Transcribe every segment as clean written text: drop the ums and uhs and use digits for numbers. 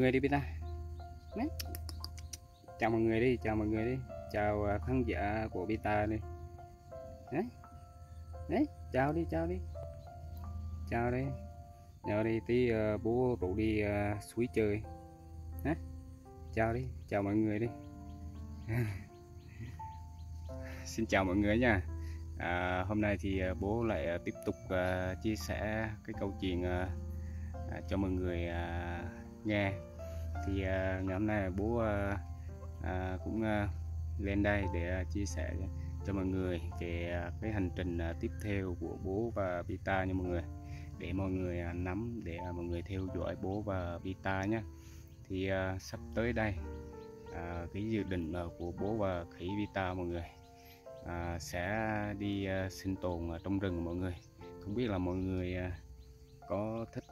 người đi Bita. Chào mọi người đi, chào mọi người đi. Chào khán giả của Bita đi. Đấy. Đấy, chào đi, chào đi. Chào đi. Nhờ đi tí bố rủ đi suối chơi. Đấy. Chào đi, chào mọi người đi. Xin chào mọi người nha. Hôm nay thì bố lại tiếp tục chia sẻ cái câu chuyện cho mọi người nghe. Thì ngày hôm nay bố cũng lên đây để chia sẻ cho mọi người về cái hành trình tiếp theo của bố và Bita nha mọi người, để mọi người nắm, để mọi người theo dõi bố và Bita nhé. Thì sắp tới đây cái dự định của bố và khỉ Bita mọi người sẽ đi sinh tồn trong rừng mọi người. Không biết là mọi người có thích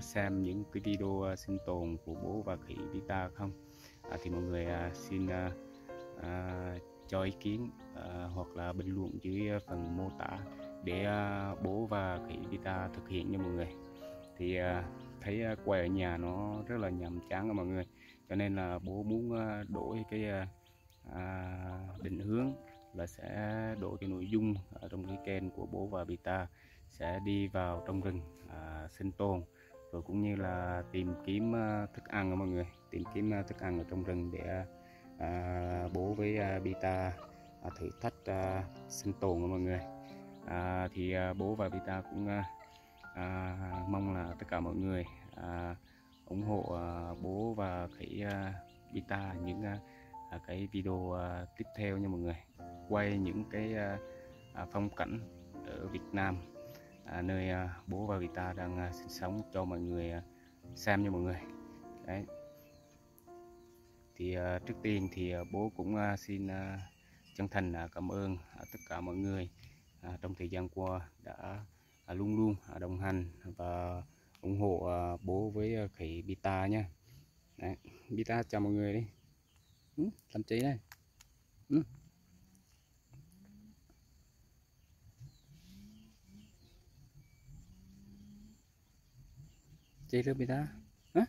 xem những cái video sinh tồn của bố và khỉ Bita không? Thì mọi người xin cho ý kiến hoặc là bình luận dưới phần mô tả để bố và khỉ Bita thực hiện nha mọi người. Thì thấy quay ở nhà nó rất là nhàm chán đó mọi người, cho nên là bố muốn đổi cái định hướng là sẽ đổi cái nội dung ở trong cái kênh của bố và Bita, sẽ đi vào trong rừng sinh tồn, rồi cũng như là tìm kiếm thức ăn đó mọi người, tìm kiếm thức ăn ở trong rừng để bố với Bita thử thách sinh tồn đó mọi người. Thì bố và Bita cũng mong là tất cả mọi người ủng hộ bố và khỉ Bita những cái video tiếp theo nha mọi người. Quay những cái phong cảnh ở Việt Nam, nơi bố và Bita đang sinh sống cho mọi người xem nha mọi người. Đấy. Thì trước tiên thì bố cũng xin chân thành cảm ơn tất cả mọi người trong thời gian qua đã luôn luôn đồng hành và ủng hộ bố với khỉ Bita nha. Đấy. Bita chào mọi người đi. Làm trí đây. Chị rước Bita. Hả?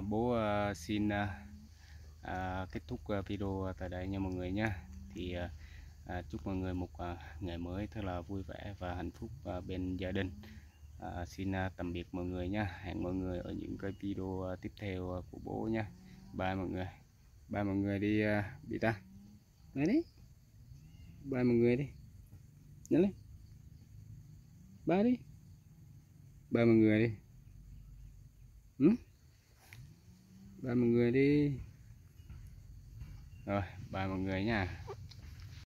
Bố xin kết thúc video tại đây nha mọi người nha. Thì chúc mọi người một ngày mới thật là vui vẻ và hạnh phúc bên gia đình. Xin tạm biệt mọi người nha. Hẹn mọi người ở những cái video tiếp theo của bố nha. Bye mọi người. Bye mọi người đi Bita. Nói đi. Bye mọi người đi. Nói lên. Bye đi. Bye mọi người đi. Bye mọi người đi. Rồi, bye mọi người nha.